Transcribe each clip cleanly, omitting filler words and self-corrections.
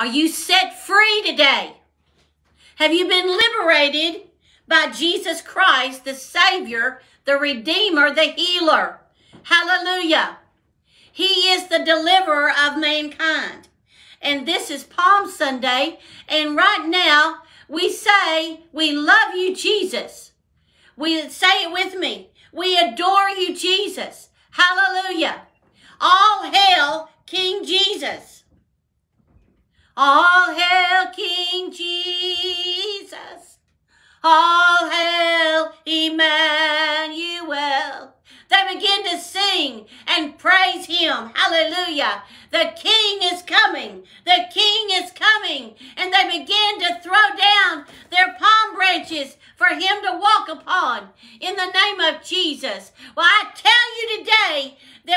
Are you set free today? Have you been liberated by Jesus Christ, the Savior, the Redeemer, the Healer? Hallelujah. He is the deliverer of mankind. And this is Palm Sunday. And right now, we say, we love you, Jesus. We say it with me. We adore you, Jesus. Hallelujah. All hail, King Jesus. All hail, King Jesus. All hail, Emmanuel. They begin to sing and praise him. Hallelujah. The King is coming. The King is coming. And they begin to throw down their palm branches for him to walk upon in the name of Jesus. Well, I tell you today that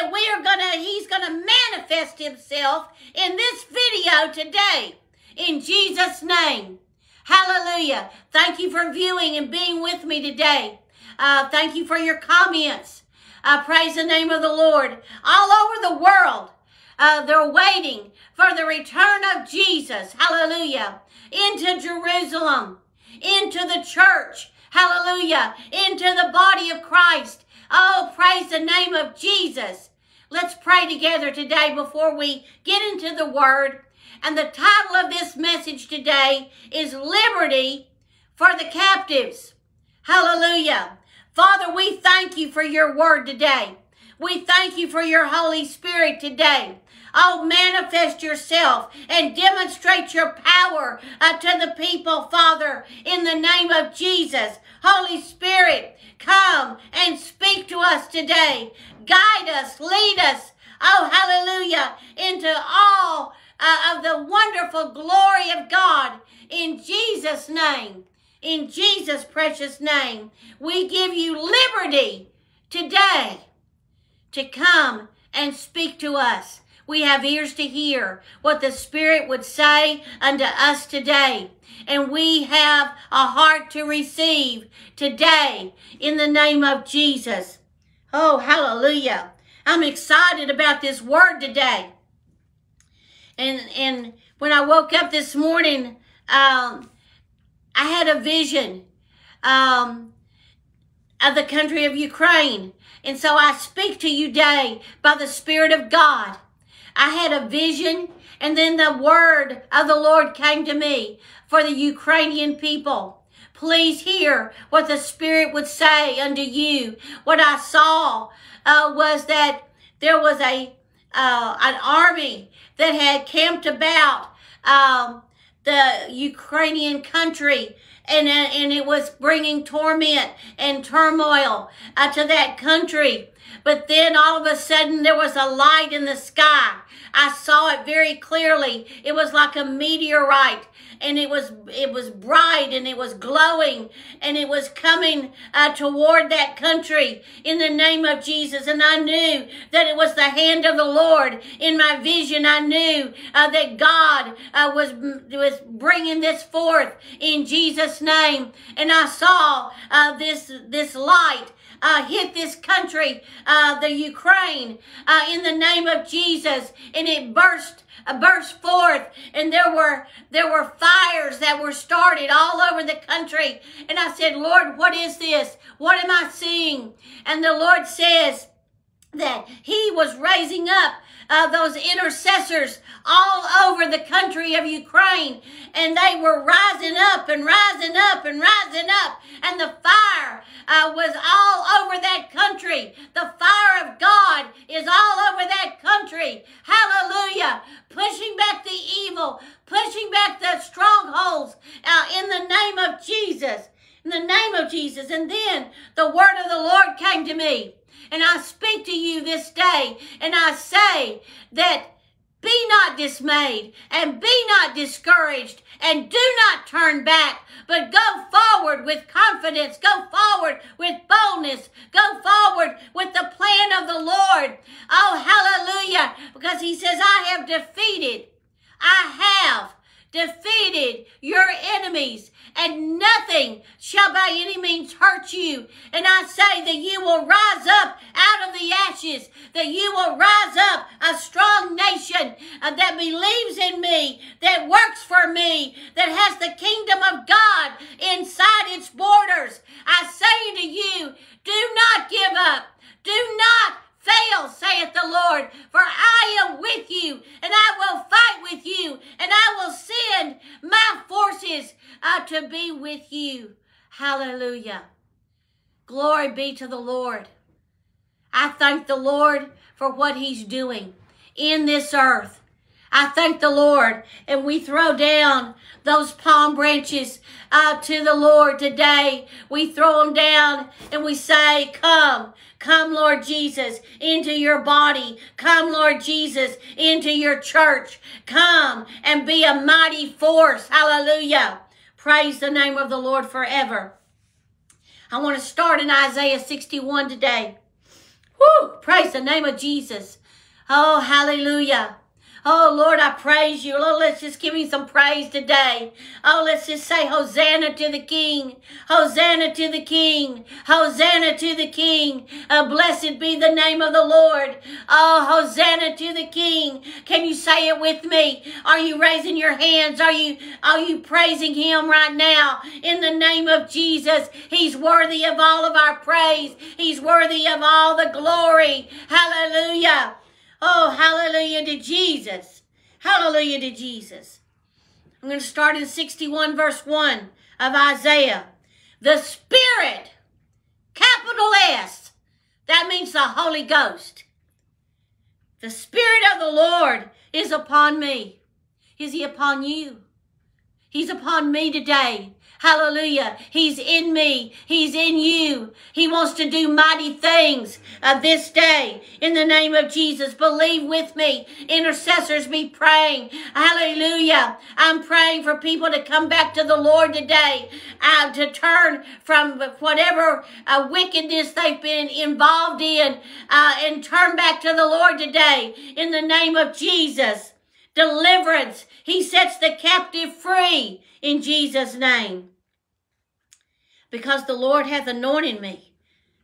he's going to manifest himself in this video today in Jesus' name. Hallelujah. Thank you for viewing and being with me today. Thank you for your comments. I praise the name of the Lord. All over the world, they're waiting for the return of Jesus. Hallelujah. Into Jerusalem, into the church. Hallelujah. Into the body of Christ. Oh, praise the name of Jesus. Let's pray together today before we get into the word. And the title of this message today is Liberty for the Captives. Hallelujah. Father, we thank you for your word today. We thank you for your Holy Spirit today. Oh, manifest yourself and demonstrate your power to the people, Father, in the name of Jesus. Holy Spirit, come and speak to us today. Guide us, lead us, oh, hallelujah, into all of the wonderful glory of God in Jesus' name. In Jesus' precious name, we give you liberty today to come and speak to us. We have ears to hear what the Spirit would say unto us today. And we have a heart to receive today in the name of Jesus. Oh, hallelujah. I'm excited about this word today. And when I woke up this morning, I had a vision of the country of Ukraine. And so I speak to you today by the Spirit of God. I had a vision, and then the word of the Lord came to me for the Ukrainian people. Please hear what the Spirit would say unto you. What I saw was that there was an army that had camped about the Ukrainian country, and it was bringing torment and turmoil to that country. But then all of a sudden there was a light in the sky. I saw it very clearly. It was like a meteorite, and it was bright, and it was glowing, and it was coming toward that country in the name of Jesus. And I knew that it was the hand of the Lord. In my vision, I knew that God was bringing this forth in Jesus' name. And I saw this light hit this country, the Ukraine, in the name of Jesus, and it burst forth, and there were fires that were started all over the country. And I said, Lord, what is this? What am I seeing? And the Lord says that he was raising up those intercessors all over the country of Ukraine, and they were rising up and rising up and rising up, and the fire was all over that country. The fire of God is all over that country. Hallelujah. Pushing back the evil, pushing back the strongholds in the name of Jesus. In the name of Jesus. And then the word of the Lord came to me. And I speak to you this day, and I say that be not dismayed and be not discouraged and do not turn back, but go forward with confidence, go forward with boldness, go forward with the plan of the Lord. Oh, hallelujah, because he says, I have defeated. I have defeated your enemies, and nothing shall by any means hurt you. And I say that you will rise up out of the ashes, that you will rise up a strong nation that believes in me, that works for me, that has the kingdom of God inside its borders. I say to you, do not give up. Do not fail, saith the Lord, for I am with you, and I will fight with you, and I will send my forces to be with you. Hallelujah. Glory be to the Lord. I thank the Lord for what he's doing in this earth. I thank the Lord, and we throw down those palm branches to the Lord today. We throw them down and we say, come. Come, Lord Jesus, into your body. Come, Lord Jesus, into your church. Come and be a mighty force. Hallelujah. Praise the name of the Lord forever. I want to start in Isaiah 61 today. Woo! Praise the name of Jesus. Oh, hallelujah. Oh, Lord, I praise you. Lord, let's just give you some praise today. Oh, let's just say Hosanna to the King. Hosanna to the King. Hosanna to the King. Blessed be the name of the Lord. Oh, Hosanna to the King. Can you say it with me? Are you raising your hands? Are you praising him right now? In the name of Jesus, he's worthy of all of our praise. He's worthy of all the glory. Hallelujah. Oh, hallelujah to Jesus. Hallelujah to Jesus. I'm going to start in 61 verse 1 of Isaiah. The Spirit, capital S, that means the Holy Ghost. The Spirit of the Lord is upon me. Is he upon you? He's upon me today. Hallelujah. He's in me. He's in you. He wants to do mighty things this day in the name of Jesus. Believe with me. Intercessors, be praying. Hallelujah. I'm praying for people to come back to the Lord today, to turn from whatever wickedness they've been involved in and turn back to the Lord today in the name of Jesus. Deliverance. He sets the captive free in Jesus' name. Because the Lord hath anointed me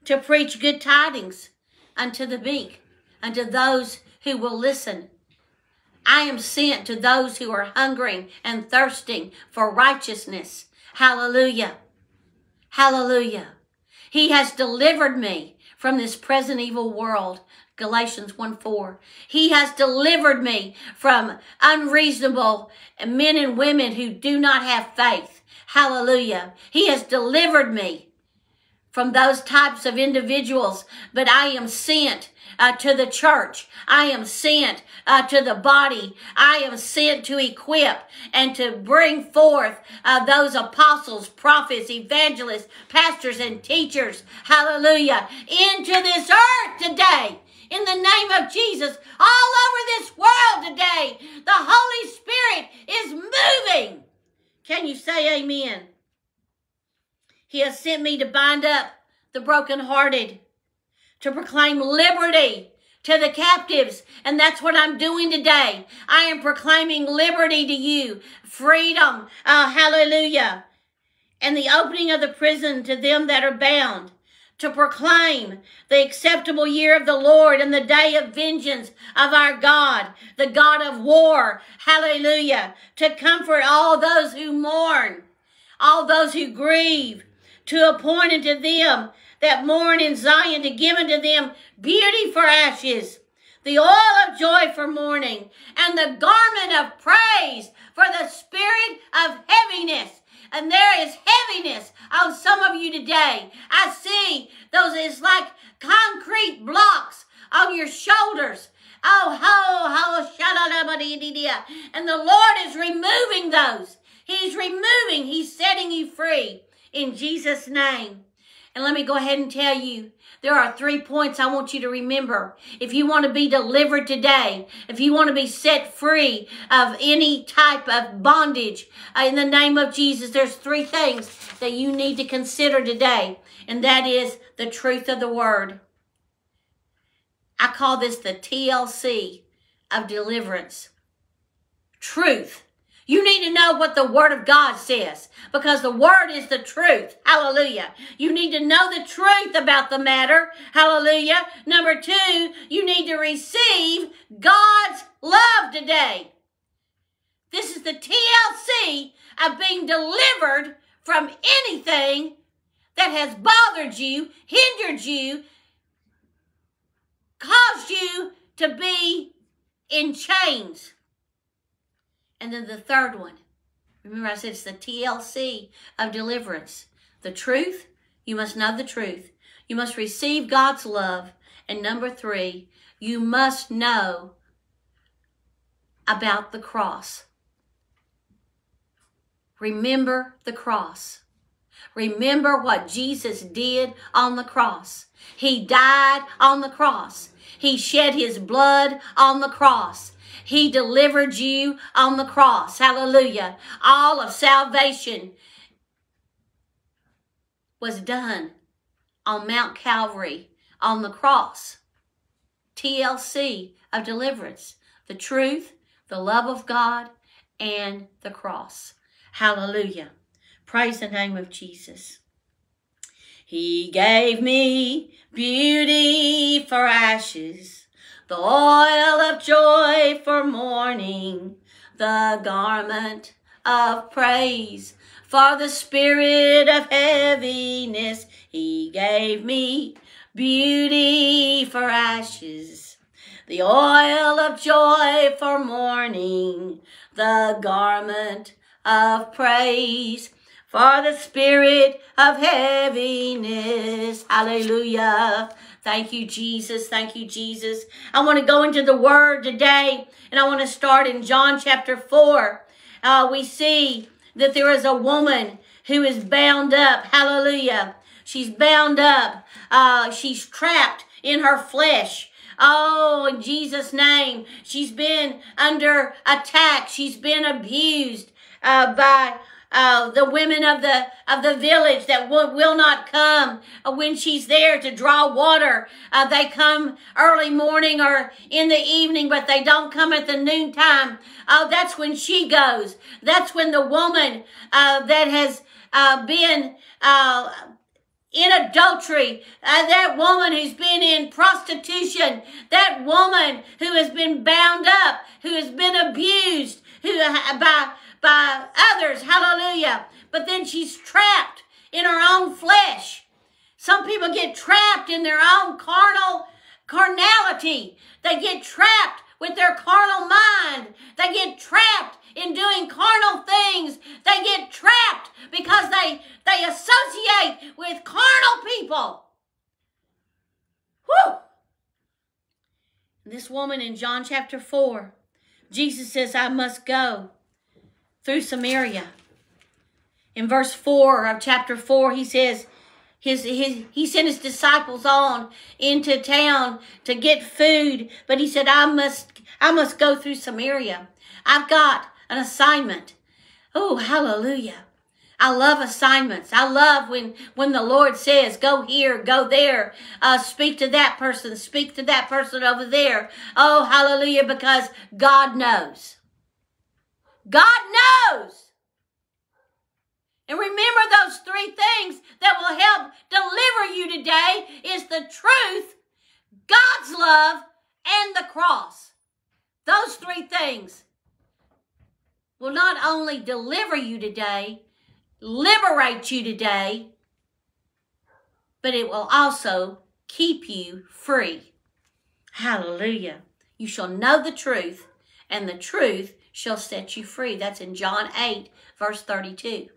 to preach good tidings unto the meek, unto those who will listen. I am sent to those who are hungering and thirsting for righteousness. Hallelujah. Hallelujah. He has delivered me from this present evil world. Galatians 1:4. He has delivered me from unreasonable men and women who do not have faith. Hallelujah. He has delivered me from those types of individuals, but I am sent to the church. I am sent to the body. I am sent to equip and to bring forth those apostles, prophets, evangelists, pastors, and teachers. Hallelujah. Into this earth today. In the name of Jesus, all over this world today, the Holy Spirit is moving. Can you say amen? He has sent me to bind up the brokenhearted, to proclaim liberty to the captives, and that's what I'm doing today. I am proclaiming liberty to you, freedom, hallelujah, and the opening of the prison to them that are bound, to proclaim the acceptable year of the Lord and the day of vengeance of our God, the God of war. Hallelujah. To comfort all those who mourn, all those who grieve, to appoint unto them that mourn in Zion, to give unto them beauty for ashes, the oil of joy for mourning, and the garment of praise for the spirit of heaviness. And there is heaviness on some of you today. I see those, it's like concrete blocks on your shoulders. Oh, ho, ho, and the Lord is removing those. He's removing, he's setting you free in Jesus' name. And let me go ahead and tell you, there are 3 points I want you to remember. If you want to be delivered today, if you want to be set free of any type of bondage, in the name of Jesus, there's 3 things that you need to consider today, and that is the truth of the word. I call this the TLC of deliverance. Truth. You need to know what the Word of God says, because the Word is the truth. Hallelujah. You need to know the truth about the matter. Hallelujah. Number two, you need to receive God's love today. This is the TLC of being delivered from anything that has bothered you, hindered you, caused you to be in chains. And then the third one, remember I said it's the TLC of deliverance. The truth, you must know the truth. You must receive God's love. And number three, you must know about the cross. Remember the cross. Remember what Jesus did on the cross. He died on the cross. He shed his blood on the cross. He delivered you on the cross. Hallelujah. All of salvation was done on Mount Calvary, on the cross. TLC of deliverance. The truth, the love of God, and the cross. Hallelujah. Praise the name of Jesus. He gave me beauty for ashes, the oil of joy for mourning, the garment of praise for the spirit of heaviness. He gave me beauty for ashes, the oil of joy for mourning, the garment of praise for the spirit of heaviness. Hallelujah. Thank you, Jesus. Thank you, Jesus. I want to go into the Word today, and I want to start in John chapter 4. We see that there is a woman who is bound up. Hallelujah. She's bound up. She's trapped in her flesh. Oh, in Jesus' name. She's been under attack. She's been abused by the women of the village that will not come when she's there to draw water. They come early morning or in the evening, but they don't come at the noontime. Oh, that's when she goes. That's when the woman that has been in adultery, that woman who's been in prostitution, that woman who has been bound up, who has been abused, who by others, hallelujah. But then she's trapped in her own flesh. Some people get trapped in their own carnality. They get trapped with their carnal mind. They get trapped in doing carnal things. They get trapped because they associate with carnal people. Whew! This woman in John chapter 4, Jesus says, I must go through Samaria. In verse 4 of chapter 4, he says, he sent his disciples on into town to get food, but he said, I must go through Samaria. I've got an assignment. Oh, hallelujah. I love assignments. I love when the Lord says, go here, go there, speak to that person, speak to that person over there. Oh, hallelujah, because God knows. God knows. And remember those three things that will help deliver you today is the truth, God's love, and the cross. Those three things will not only deliver you today, liberate you today, but it will also keep you free. Hallelujah. You shall know the truth, and the truth shall set you free. That's in John 8, verse 32.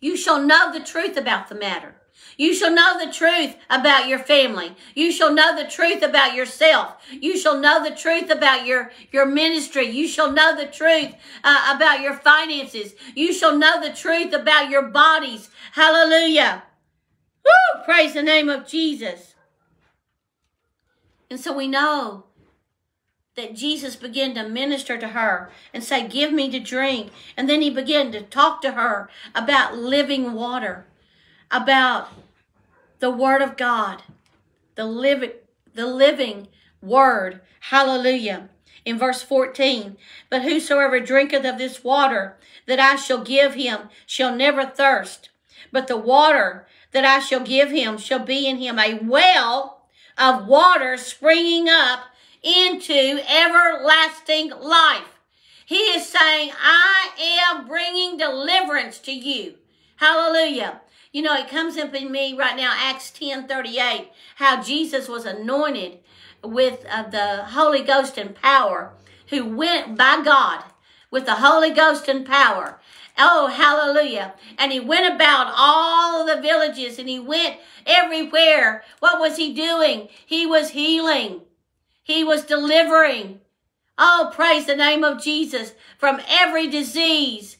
You shall know the truth about the matter. You shall know the truth about your family. You shall know the truth about yourself. You shall know the truth about your ministry. You shall know the truth about your finances. You shall know the truth about your bodies. Hallelujah. Woo! Praise the name of Jesus. And so we know that Jesus began to minister to her and say, give me to drink. And then he began to talk to her about living water, about the Word of God, the living Word. Hallelujah. in verse 14, but whosoever drinketh of this water that I shall give him shall never thirst, but the water that I shall give him shall be in him a well of water springing up into everlasting life. He is saying, I am bringing deliverance to you. Hallelujah. You know, it comes up in me right now, Acts 10:38, how Jesus was anointed with the Holy Ghost and power, who went by God with the Holy Ghost and power. Oh, hallelujah. And he went about all the villages, and he went everywhere. What was he doing? He was healing. He was delivering. Oh, praise the name of Jesus, from every disease.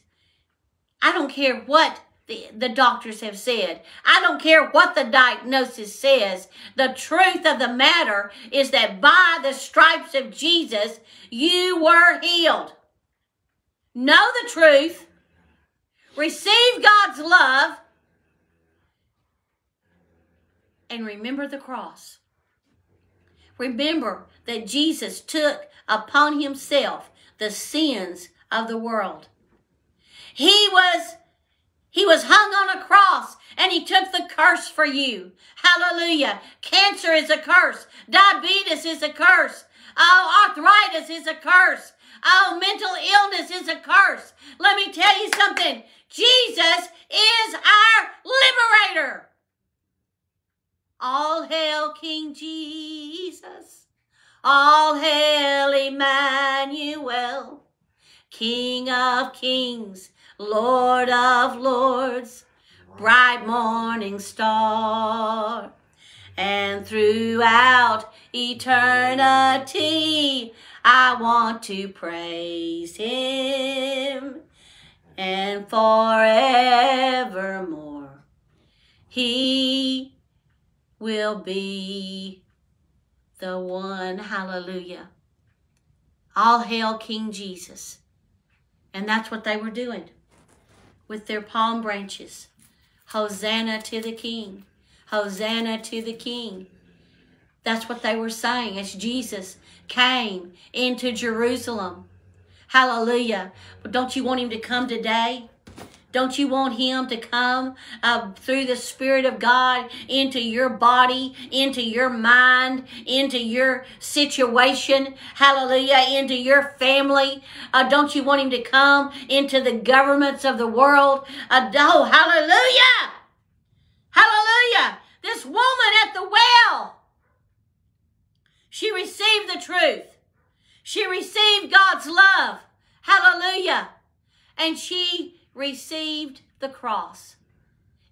I don't care what the doctors have said. I don't care what the diagnosis says. The truth of the matter is that by the stripes of Jesus, you were healed. Know the truth. Receive God's love. And remember the cross. Remember that Jesus took upon himself the sins of the world. He was hung on a cross, and he took the curse for you. Hallelujah. Cancer is a curse. Diabetes is a curse. Oh, arthritis is a curse. Oh, mental illness is a curse. Let me tell you something. Jesus is our liberator. All hail King Jesus. All hail Emmanuel. King of kings. Lord of lords, bright morning star, and throughout eternity, I want to praise him, and forevermore, he will be the one. Hallelujah. All hail King Jesus. And that's what they were doing with their palm branches. Hosanna to the King. Hosanna to the King. That's what they were saying as Jesus came into Jerusalem. Hallelujah. But don't you want him to come today? Don't you want him to come through the Spirit of God into your body, into your mind, into your situation, hallelujah, into your family? Don't you want him to come into the governments of the world? Oh, hallelujah! Hallelujah! This woman at the well, she received the truth. She received God's love. Hallelujah! And she received the cross.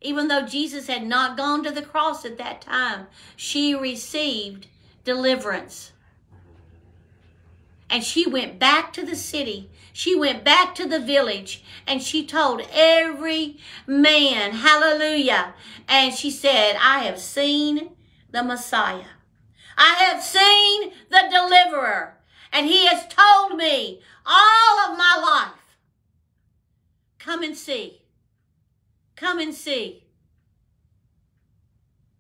Even though Jesus had not gone to the cross at that time, she received deliverance. And she went back to the city. She went back to the village, and she told every man, hallelujah. And she said, I have seen the Messiah. I have seen the deliverer, and he has told me all of my life. Come and see. Come and see.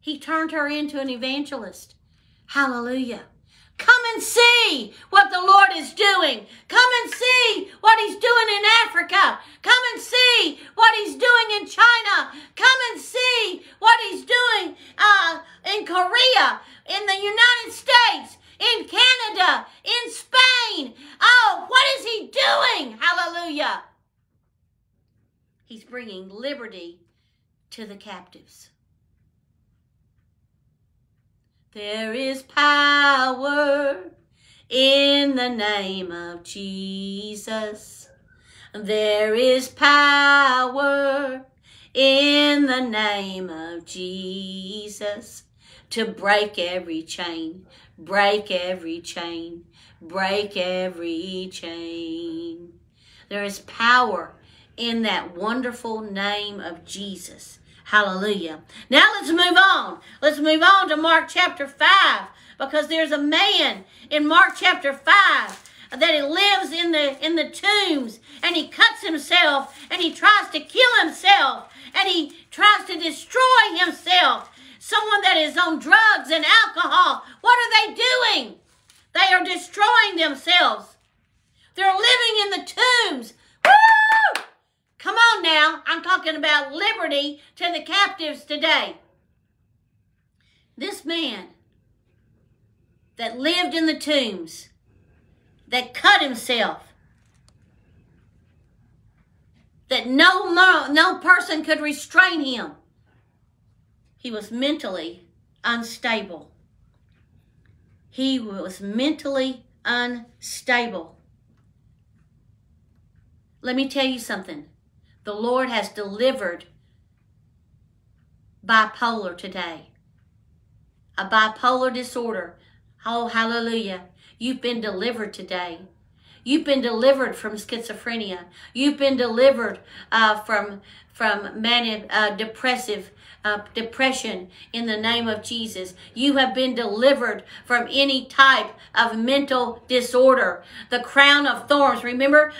He turned her into an evangelist. Hallelujah. Come and see what the Lord is doing. Come and see what he's doing in Africa. Come and see what he's doing in China. Come and see what he's doing in Korea, in the United States, in Canada, in Spain. Oh, what is he doing? Hallelujah. He's bringing liberty to the captives. There is power in the name of Jesus. There is power in the name of Jesus to break every chain, break every chain, break every chain. There is power in that wonderful name of Jesus. Hallelujah. Now let's move on. Let's move on to Mark chapter 5, because there's a man in Mark chapter 5 that he lives in the tombs, and he cuts himself, and he tries to kill himself, and he tries to destroy himself. Someone that is on drugs and alcohol. What are they doing? They are destroying themselves. They're living in the tombs. Woo! Come on now. I'm talking about liberty to the captives today. This man that lived in the tombs, that cut himself, that no person could restrain him. He was mentally unstable. He was mentally unstable. Let me tell you something. The Lord has delivered bipolar today. A bipolar disorder. Oh, hallelujah. You've been delivered today. You've been delivered from schizophrenia. You've been delivered from depression in the name of Jesus. You have been delivered from any type of mental disorder. The crown of thorns. Remember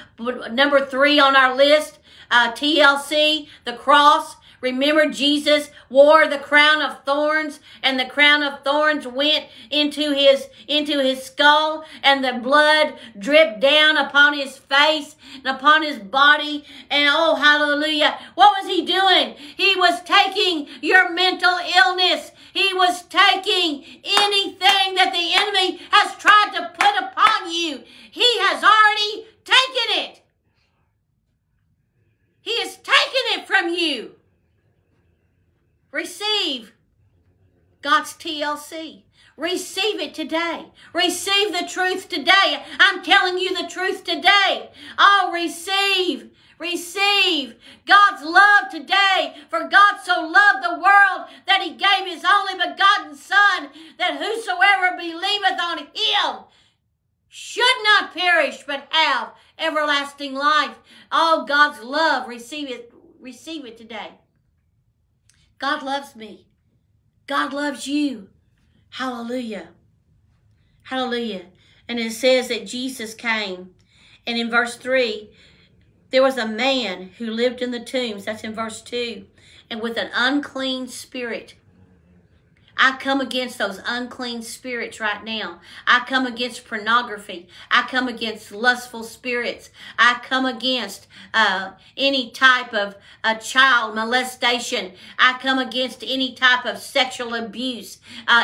number 3 on our list, TLC, the cross. Remember Jesus wore the crown of thorns, and the crown of thorns went into his skull, and the blood dripped down upon his face and upon his body. And oh, hallelujah. What was he doing? He was taking your mental illness. He was taking anything that the enemy has tried to put upon you. He has already taken it. He has taken it from you. Receive God's TLC. Receive it today. Receive the truth today. I'm telling you the truth today. Oh, receive. Receive God's love today. For God so loved the world that he gave his only begotten Son, that whosoever believeth on him should not perish but have everlasting life. Oh, God's love. Receive it. Receive it today. God loves me. God loves you. Hallelujah. Hallelujah. And it says that Jesus came. And in verse 3, there was a man who lived in the tombs. That's in verse 2. And with an unclean spirit. I come against those unclean spirits right now. I come against pornography. I come against lustful spirits. I come against any type of child molestation. I come against any type of sexual abuse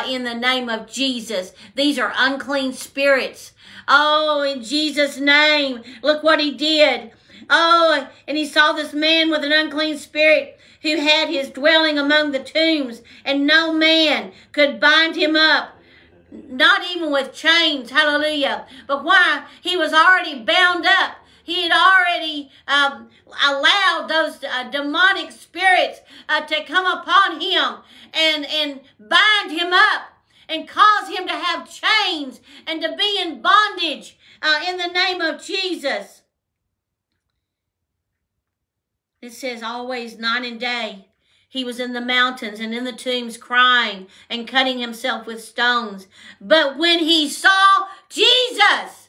in the name of Jesus. These are unclean spirits. Oh, in Jesus' name, look what he did. Oh, and he saw this man with an unclean spirit, who had his dwelling among the tombs, and no man could bind him up, not even with chains. Hallelujah. But why? He was already bound up. He had already allowed those demonic spirits to come upon him and bind him up and cause him to have chains and to be in bondage in the name of Jesus. It says always night and day he was in the mountains and in the tombs, crying and cutting himself with stones. But when he saw Jesus,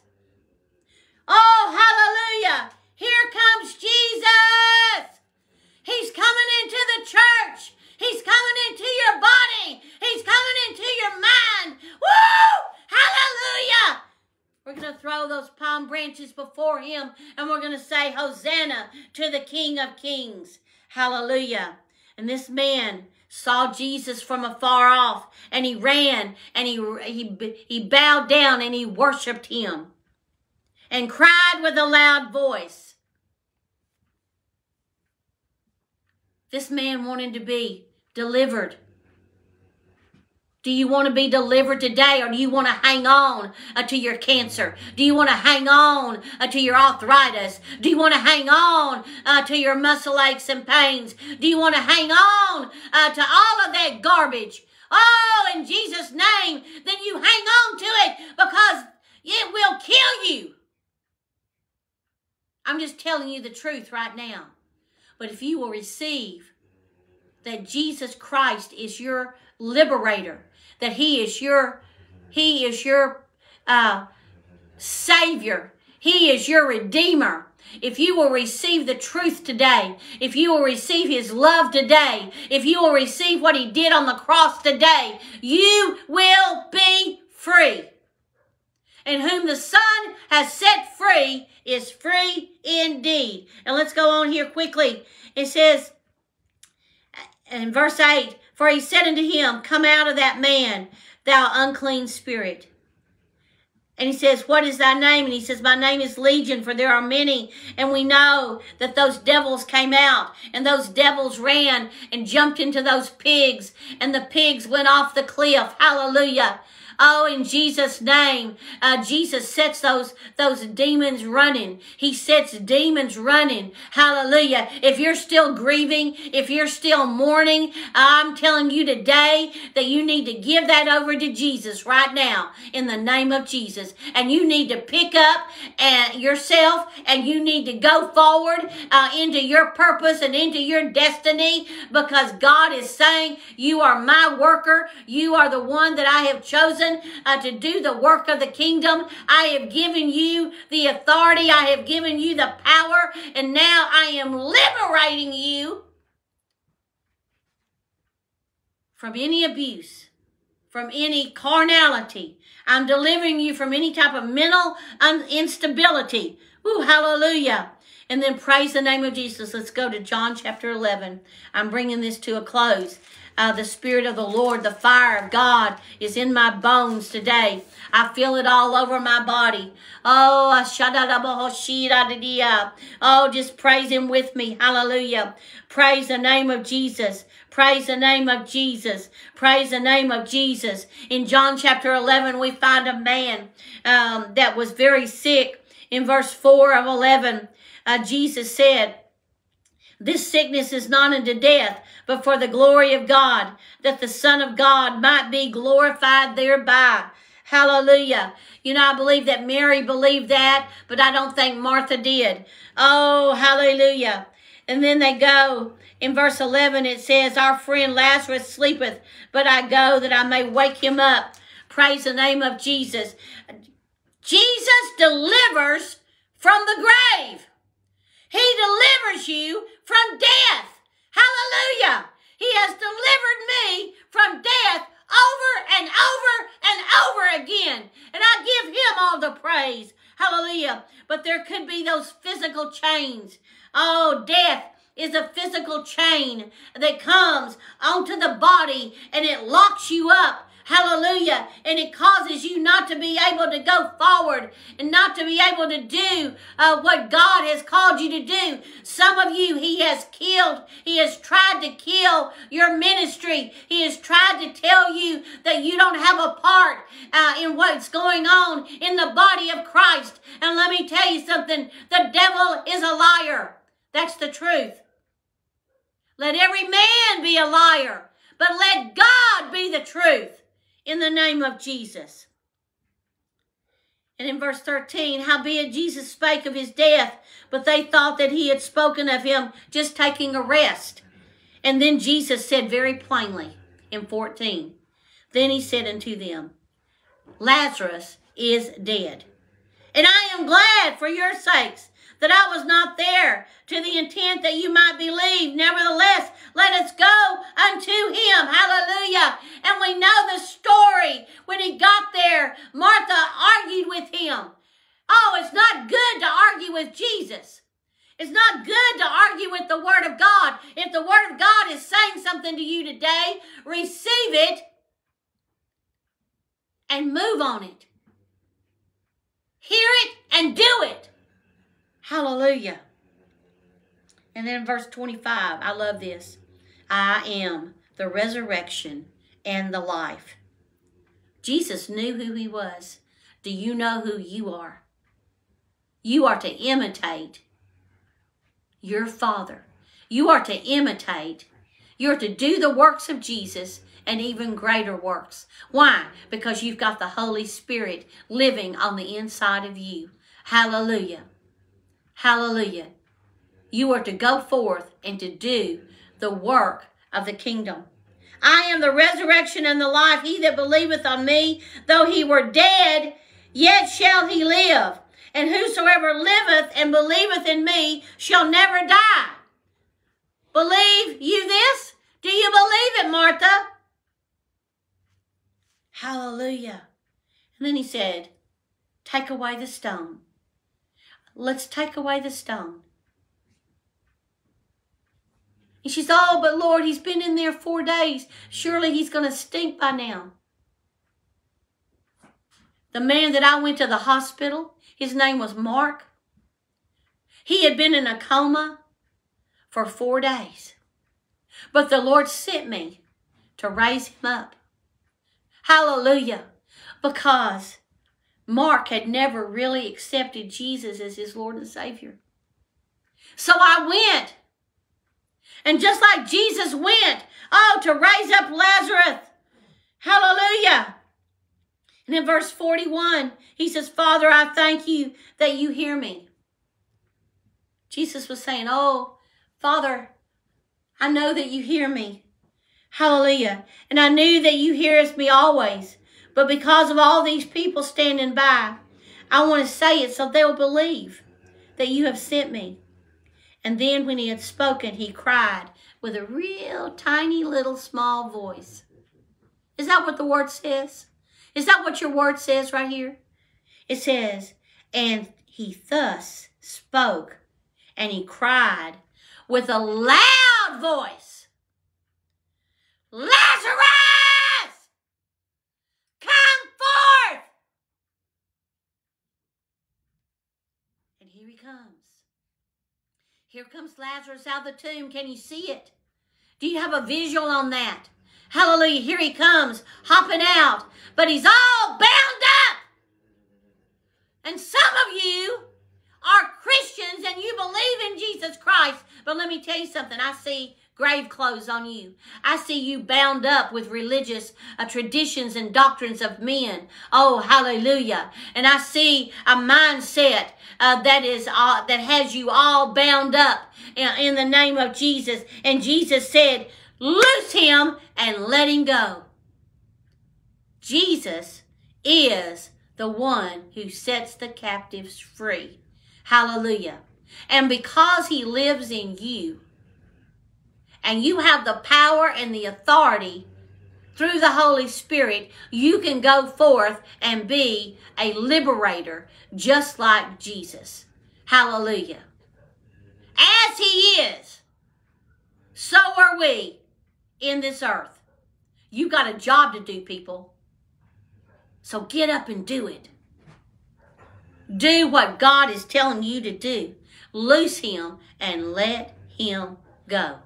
oh, hallelujah, here comes Jesus. He's coming into the church. He's coming into your body. He's coming into your mind. Woo! Hallelujah! We're going to throw those palm branches before him, and we're going to say, Hosanna to the King of Kings. Hallelujah. And this man saw Jesus from afar off, and he ran, and he bowed down, and he worshiped him, and cried with a loud voice. This man wanted to be delivered. Do you want to be delivered today, or do you want to hang on to your cancer? Do you want to hang on to your arthritis? Do you want to hang on to your muscle aches and pains? Do you want to hang on to all of that garbage? Oh, in Jesus' name, then you hang on to it, because it will kill you. I'm just telling you the truth right now. But if you will receive that Jesus Christ is your liberator, that he is your savior, he is your redeemer. If you will receive the truth today, if you will receive his love today, if you will receive what he did on the cross today, you will be free. and whom the Son has set free is free indeed. And let's go on here quickly. It says in verse 8, for he said unto him, come out of that man, thou unclean spirit. And he says, what is thy name? And he says, my name is Legion, for there are many. And we know that those devils came out, and those devils ran and jumped into those pigs, and the pigs went off the cliff. Hallelujah. Oh, in Jesus' name, Jesus sets those demons running. He sets demons running. Hallelujah. If you're still grieving, if you're still mourning, I'm telling you today that you need to give that over to Jesus right now in the name of Jesus. And you need to pick up yourself, and you need to go forward into your purpose and into your destiny, because God is saying, you are my worker. You are the one that I have chosen to do the work of the kingdom. I have given you the authority. I have given you the power. And now I am liberating you from any abuse, from any carnality. I'm delivering you from any type of mental instability. Ooh, hallelujah. And then praise the name of Jesus. Let's go to John chapter 11. I'm bringing this to a close. The Spirit of the Lord, the fire of God is in my bones today. I feel it all over my body. Oh, just praise Him with me. Hallelujah. Praise the name of Jesus. Praise the name of Jesus. Praise the name of Jesus. In John chapter 11, we find a man that was very sick. In verse 4 of 11, Jesus said, this sickness is not unto death, but for the glory of God, that the Son of God might be glorified thereby. Hallelujah. You know, I believe that Mary believed that, but I don't think Martha did. Oh, hallelujah. And then they go. In verse 11, it says, our friend Lazarus sleepeth, but I go that I may wake him up. Praise the name of Jesus. Jesus delivers from the grave. He delivers you from death. Hallelujah. He has delivered me from death over and over and over again. And I give Him all the praise. Hallelujah. But there could be those physical chains. Oh, death is a physical chain that comes onto the body and it locks you up. Hallelujah. And it causes you not to be able to go forward and not to be able to do what God has called you to do. Some of you, He has killed. He has tried to kill your ministry. He has tried to tell you that you don't have a part in what's going on in the body of Christ. And let me tell you something. The devil is a liar. That's the truth. Let every man be a liar, but let God be the truth. In the name of Jesus. And in verse 13, howbeit Jesus spake of His death, but they thought that He had spoken of Him just taking a rest. And then Jesus said very plainly in 14, then He said unto them, Lazarus is dead. And I am glad for your sakes that I was not there, to the intent that you might believe. Nevertheless, let us go unto Him. Hallelujah. And we know the story. When He got there, Martha argued with Him. Oh, it's not good to argue with Jesus. It's not good to argue with the Word of God. If the Word of God is saying something to you today, receive it and move on it. Hear it and do it. Hallelujah. And then verse 25, I love this. I am the resurrection and the life. Jesus knew who He was. Do you know who you are? You are to imitate your Father. You are to imitate. You're to do the works of Jesus and even greater works. Why? Because you've got the Holy Spirit living on the inside of you. Hallelujah. Hallelujah. You are to go forth and to do the work of the kingdom. I am the resurrection and the life. He that believeth on me, though he were dead, yet shall he live. And whosoever liveth and believeth in me shall never die. Believe you this? Do you believe it, Martha? Hallelujah. And then He said, Take away the stone. Let's take away the stone. And she said, oh, but Lord, he's been in there 4 days. Surely he's going to stink by now. The man that I went to the hospital, his name was Mark. He had been in a coma for 4 days. But the Lord sent me to raise him up. Hallelujah. Because Mark had never really accepted Jesus as his Lord and Savior. So I went. And just like Jesus went, oh, to raise up Lazarus. Hallelujah. And in verse 41, he says, Father, I thank you that you hear me. Jesus was saying, oh, Father, I know that you hear me. Hallelujah. And I knew that you hearest me always. But because of all these people standing by, I want to say it so they'll believe that you have sent me. And then when he had spoken, he cried with a real tiny little small voice. Is that what the word says? Is that what your word says right here? It says, and he thus spoke, and he cried with a loud voice, Lazarus, come forth! And here he comes. Here comes Lazarus out of the tomb. Can you see it? Do you have a visual on that? Hallelujah. Here he comes, hopping out. But he's all bound up. And some of you are Christians and you believe in Jesus Christ. But let me tell you something. I see grave clothes on you. I see you bound up with religious traditions and doctrines of men. Oh, hallelujah. And I see a mindset that has you all bound up in the name of Jesus. And Jesus said, loose him and let him go. Jesus is the one who sets the captives free. Hallelujah. And because he lives in you, and you have the power and the authority through the Holy Spirit, you can go forth and be a liberator just like Jesus. Hallelujah. As he is, so are we in this earth. You got a job to do, people. So get up and do it. Do what God is telling you to do. Loose him and let him go.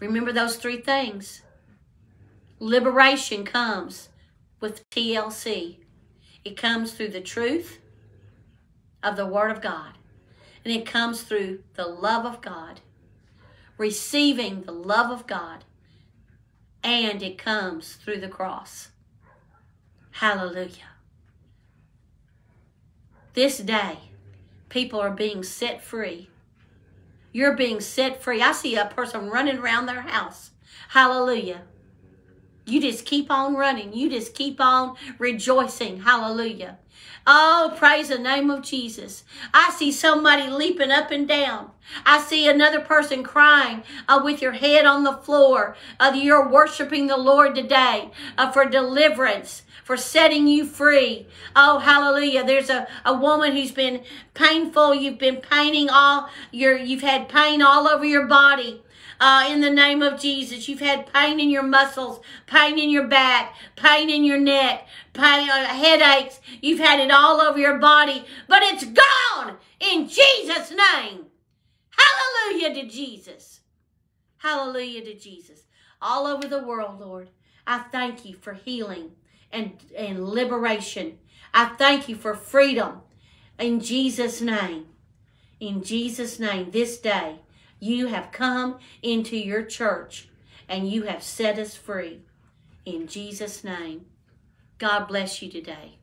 Remember those three things. Liberation comes with TLC. It comes through the truth of the Word of God. And it comes through the love of God. Receiving the love of God. And it comes through the cross. Hallelujah. This day, people are being set free. You're being set free. I see a person running around their house. Hallelujah. You just keep on running. You just keep on rejoicing. Hallelujah. Oh, praise the name of Jesus. I see somebody leaping up and down. I see another person crying with your head on the floor. You're worshiping the Lord today for deliverance, for setting you free. Oh, hallelujah. There's a woman who's been painful. You've been paining all your, you've had pain all over your body. In the name of Jesus, you've had pain in your muscles, pain in your back, pain in your neck, pain, headaches. You've had it all over your body, but it's gone in Jesus' name. Hallelujah to Jesus. Hallelujah to Jesus. All over the world, Lord, I thank you for healing and liberation. I thank you for freedom in Jesus' name. In Jesus' name, this day, you have come into your church and you have set us free. In Jesus' name, God bless you today.